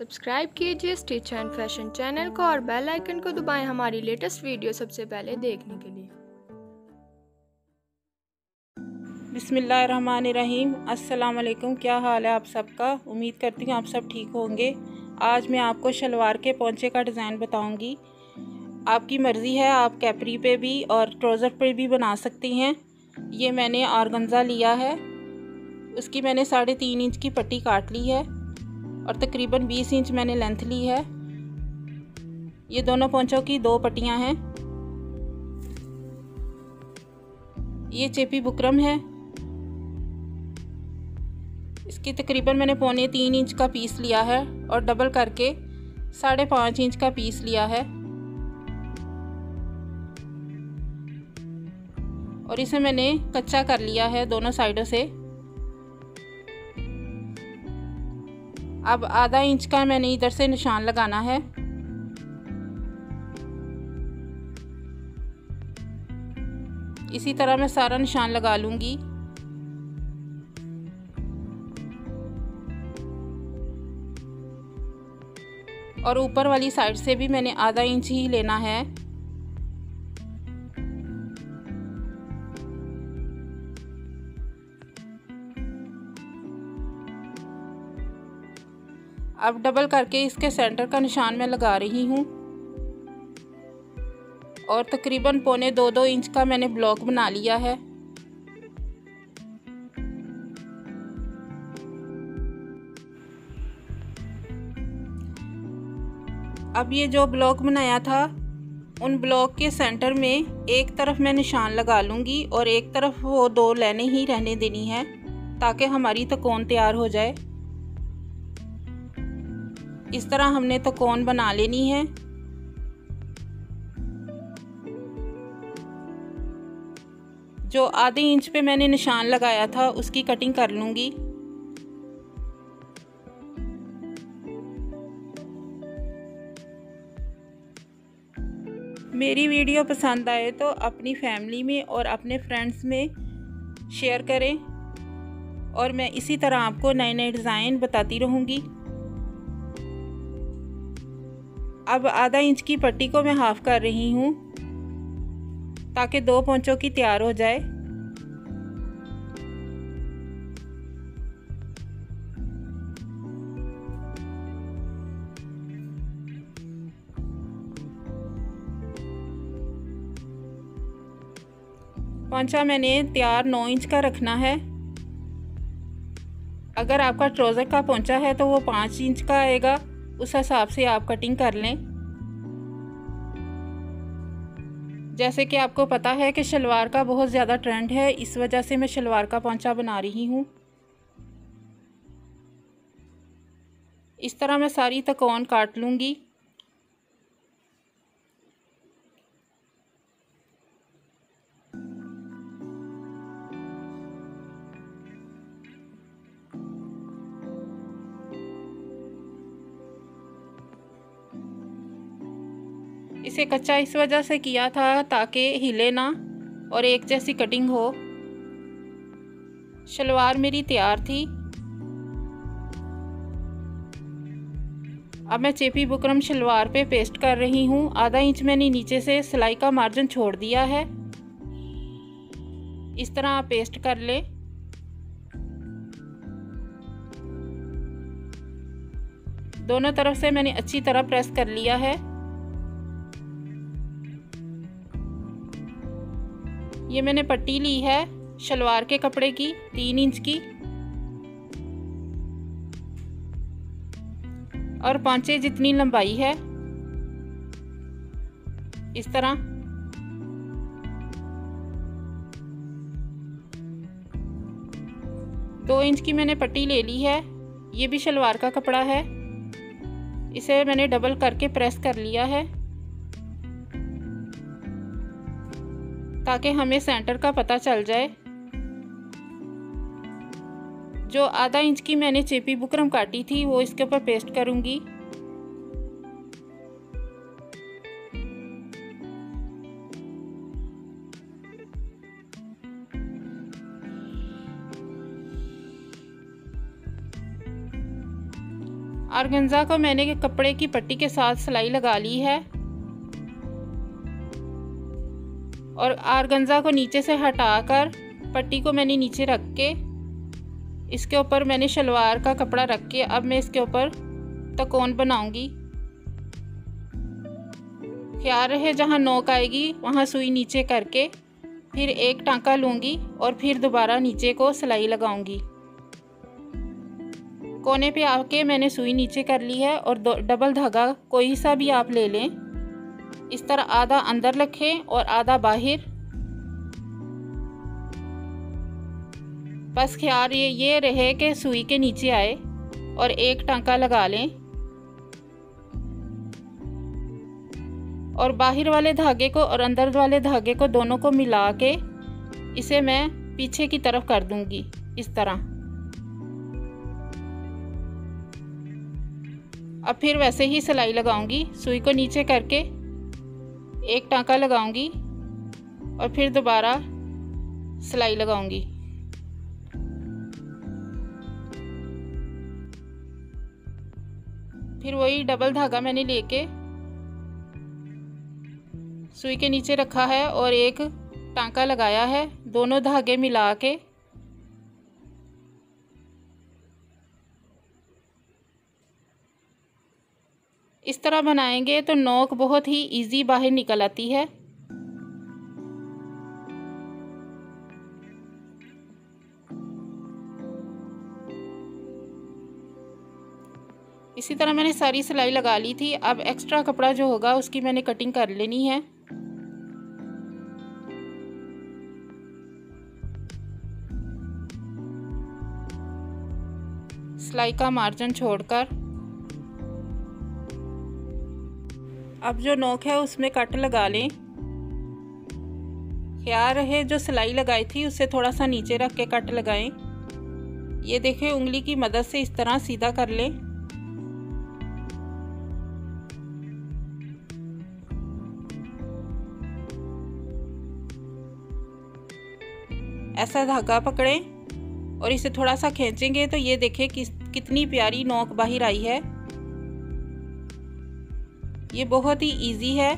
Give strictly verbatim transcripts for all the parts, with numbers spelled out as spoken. Subscribe कीजिए stitch and fashion channel को और बेल आइकन को दबाएं हमारी लेटेस्ट वीडियो सबसे पहले देखने के लिए। बिस्मिल्लाहिर्रहमानिर्रहीम, अस्सलाम वालेकुम। क्या हाल है आप सबका? उम्मीद करती हूँ आप सब ठीक होंगे। आज मैं आपको शलवार के पोंचे का डिज़ाइन बताऊंगी। आपकी मर्ज़ी है, आप कैपरी पे भी और ट्राउज़र पे भी बना सकती हैं। ये मैंने ऑर्गेन्जा लिया है, उसकी मैंने साढ़े तीन इंच की पट्टी काट ली है और तकरीबन बीस इंच मैंने लेंथ ली है। ये दोनों पोंचों की दो पट्टियाँ हैं। ये चेपी बुकरम है, इसकी तकरीबन मैंने पौने तीन इंच का पीस लिया है और डबल करके साढ़े पाँच इंच का पीस लिया है। और इसे मैंने कच्चा कर लिया है दोनों साइडों से। अब आधा इंच का मैंने इधर से निशान लगाना है। इसी तरह मैं सारा निशान लगा लूँगी। और ऊपर वाली साइड से भी मैंने आधा इंच ही लेना है। अब डबल करके इसके सेंटर का निशान मैं लगा रही हूँ। और तकरीबन पौने दो दो इंच का मैंने ब्लॉक बना लिया है। अब ये जो ब्लॉक बनाया था, उन ब्लॉक के सेंटर में एक तरफ मैं निशान लगा लूँगी और एक तरफ वो दो लाइनें ही रहने देनी है ताकि हमारी तकोन तैयार हो जाए। इस तरह हमने तकोन बना लेनी है। जो आधे इंच पे मैंने निशान लगाया था उसकी कटिंग कर लूँगी। मेरी वीडियो पसंद आए तो अपनी फैमिली में और अपने फ्रेंड्स में शेयर करें और मैं इसी तरह आपको नए नए डिज़ाइन बताती रहूँगी। अब आधा इंच की पट्टी को मैं हाफ़ कर रही हूँ ताकि दो पोंचों की तैयार हो जाए। पोंचा मैंने तैयार नौ इंच का रखना है। अगर आपका ट्राउज़र का पोंचा है तो वो पाँच इंच का आएगा, उस हिसाब से आप कटिंग कर लें। जैसे कि आपको पता है कि शलवार का बहुत ज़्यादा ट्रेंड है, इस वजह से मैं शलवार का पोंचा बना रही हूँ। इस तरह मैं सारी तकोन काट लूँगी। इसे कच्चा इस वजह से किया था ताकि हिले ना और एक जैसी कटिंग हो। शलवार मेरी तैयार थी। अब मैं चेपी बुकरम शलवार पे पेस्ट कर रही हूँ। आधा इंच मैंने नीचे से सिलाई का मार्जिन छोड़ दिया है। इस तरह आप पेस्ट कर लें। दोनों तरफ से मैंने अच्छी तरह प्रेस कर लिया है। ये मैंने पट्टी ली है शलवार के कपड़े की तीन इंच की और पांचे जितनी लंबाई है इस तरह। दो इंच की मैंने पट्टी ले ली है। ये भी शलवार का कपड़ा है, इसे मैंने डबल करके प्रेस कर लिया है ताकि हमें सेंटर का पता चल जाए। जो आधा इंच की मैंने चेपी बुकरम काटी थी वो इसके ऊपर पेस्ट करूंगी। ऑर्गेन्जा को मैंने कपड़े की पट्टी के साथ सिलाई लगा ली है और ऑर्गेन्जा को नीचे से हटाकर पट्टी को मैंने नीचे रख के इसके ऊपर मैंने शलवार का कपड़ा रख के अब मैं इसके ऊपर तकोन बनाऊंगी। ख्याल रहे जहाँ नोक आएगी वहाँ सुई नीचे करके फिर एक टांका लूँगी और फिर दोबारा नीचे को सिलाई लगाऊंगी। कोने पे आके मैंने सुई नीचे कर ली है और दो डबल धागा कोई सा भी आप ले लें, इस तरह आधा अंदर रखें और आधा बाहर। बस ख्याल ये ये रहे कि सुई के नीचे आए और एक टांका लगा लें और बाहर वाले धागे को और अंदर वाले धागे को दोनों को मिला के इसे मैं पीछे की तरफ कर दूंगी इस तरह। अब फिर वैसे ही सिलाई लगाऊंगी, सुई को नीचे करके एक टांका लगाऊंगी और फिर दोबारा सिलाई लगाऊंगी। फिर वही डबल धागा मैंने लेके सुई के नीचे रखा है और एक टांका लगाया है, दोनों धागे मिला के इस तरह बनाएंगे तो नोक बहुत ही इजी बाहर निकल आती है। इसी तरह मैंने सारी सिलाई लगा ली थी। अब एक्स्ट्रा कपड़ा जो होगा उसकी मैंने कटिंग कर लेनी है। सिलाई का मार्जिन छोड़कर अब जो नोक है उसमें कट लगा लें। ख्याल रहे जो सिलाई लगाई थी उससे थोड़ा सा नीचे रख के कट लगाएं। ये देखें उंगली की मदद से इस तरह सीधा कर लें। ऐसा धागा पकड़ें और इसे थोड़ा सा खींचेंगे तो ये देखें कि कितनी प्यारी नोक बाहर आई है। ये बहुत ही इजी है।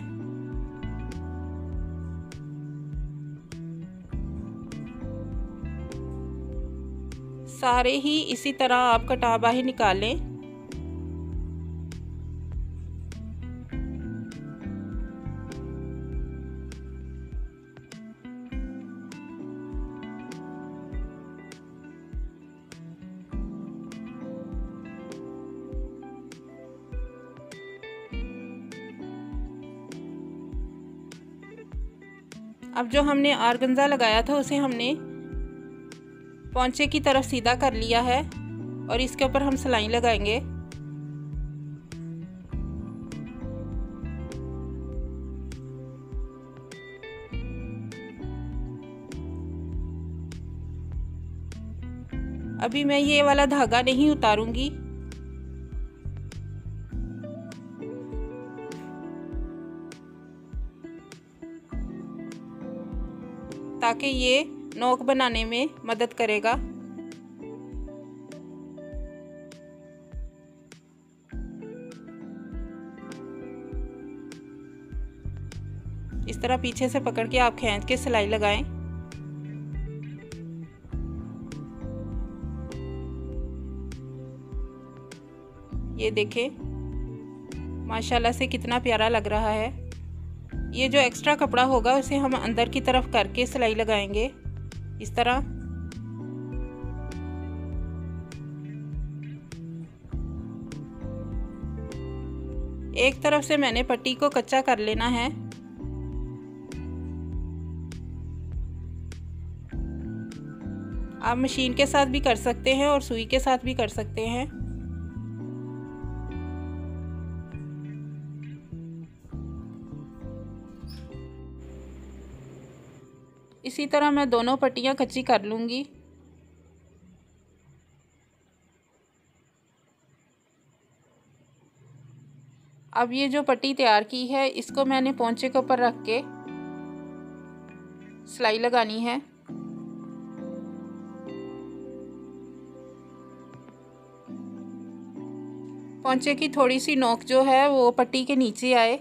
सारे ही इसी तरह आप कटा बाहर निकालें। अब जो हमने ऑर्गेन्जा लगाया था उसे हमने पोंचे की तरफ सीधा कर लिया है और इसके ऊपर हम सिलाई लगाएंगे। अभी मैं ये वाला धागा नहीं उतारूंगी, ताकि ये नोक बनाने में मदद करेगा। इस तरह पीछे से पकड़ के आप खींच के सिलाई लगाएं। ये देखें माशाल्लाह से कितना प्यारा लग रहा है। ये जो एक्स्ट्रा कपड़ा होगा उसे हम अंदर की तरफ करके सिलाई लगाएंगे इस तरह। एक तरफ से मैंने पट्टी को कच्चा कर लेना है। आप मशीन के साथ भी कर सकते हैं और सुई के साथ भी कर सकते हैं। इसी तरह मैं दोनों पट्टियां कच्ची कर लूँगी। अब ये जो पट्टी तैयार की है इसको मैंने पोंचे के ऊपर रख के सिलाई लगानी है। पोंछे की थोड़ी सी नोक जो है वो पट्टी के नीचे आए।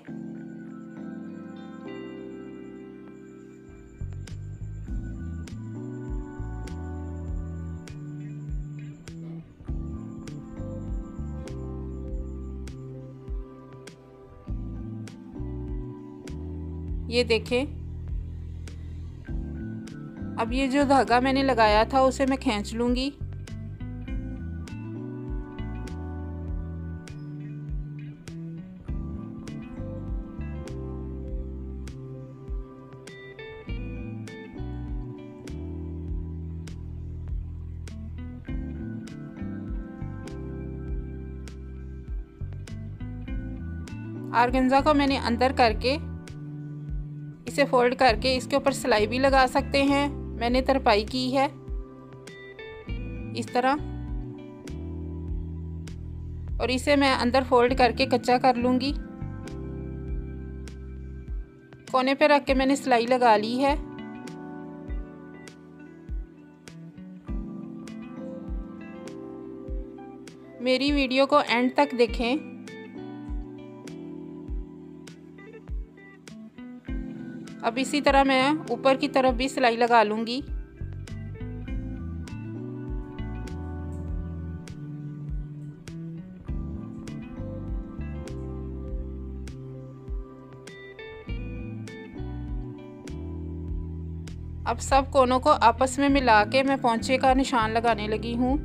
ये देखें, अब ये जो धागा मैंने लगाया था उसे मैं खींच लूँगी। आर्गेन्जा को मैंने अंदर करके इसे फोल्ड करके इसके ऊपर सिलाई भी लगा सकते हैं। मैंने तरपाई की है इस तरह, और इसे मैं अंदर फोल्ड करके कच्चा कर लूँगी। कोने पे रख के मैंने सिलाई लगा ली है। मेरी वीडियो को एंड तक देखें। अब इसी तरह मैं ऊपर की तरफ भी सिलाई लगा लूँगी। अब सब कोनों को आपस में मिला के मैं पोंछे का निशान लगाने लगी हूँ।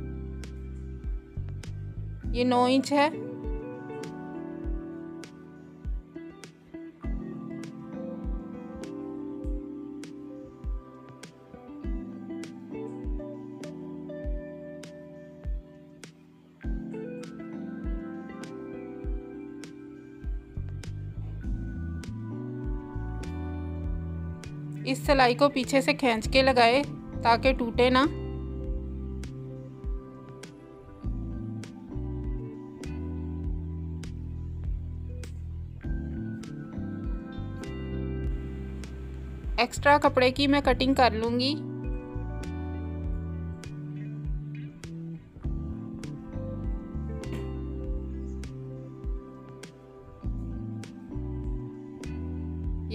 ये नौ इंच है। इस सिलाई को पीछे से खींच के लगाए ताकि टूटे ना। एक्स्ट्रा कपड़े की मैं कटिंग कर लूँगी।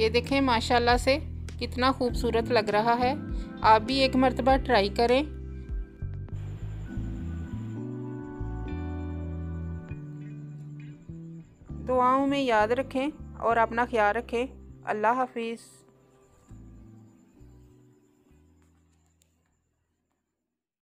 ये देखें, माशाल्लाह से कितना खूबसूरत लग रहा है। आप भी एक मर्तबा ट्राई करें। दुआओं में याद रखें और अपना ख्याल रखें। अल्लाह हाफिज़।